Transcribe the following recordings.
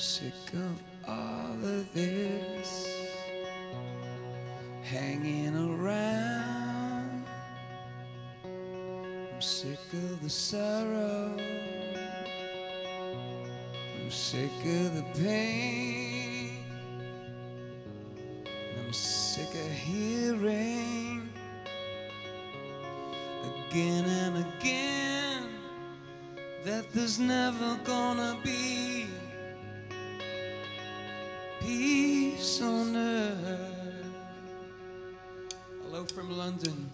sick of all of this hanging around. I'm sick of the sorrow, I'm sick of the pain, and I'm sick of hearing again and again that there's never gonna be peace on earth. Hello from London.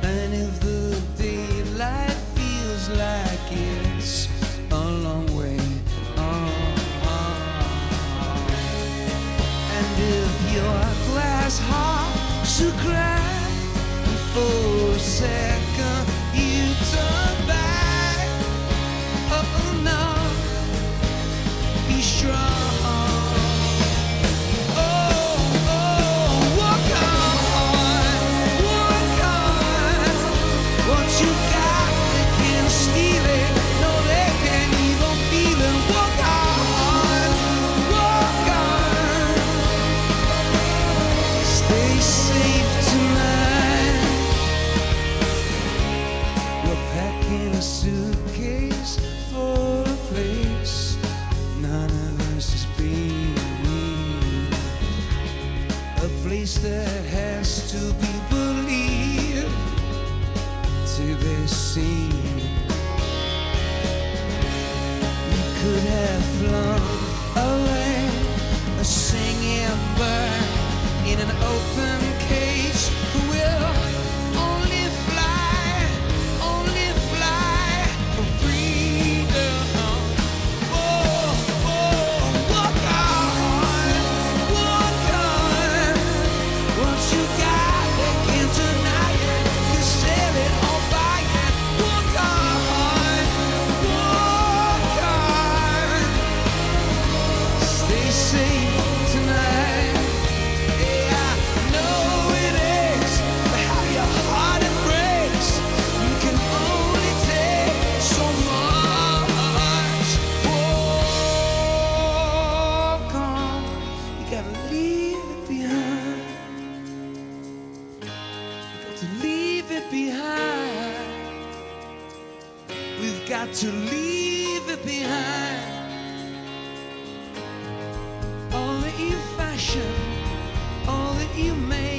And if the daylight feels like it's a long way on, and if your glass heart should cry, for a second you turn back, oh no, be strong. That has to be believed to be seen. You could have flown away, a singing bird in an open cage will only fly for freedom. Got to leave it behind. All that you fashion, all that you made.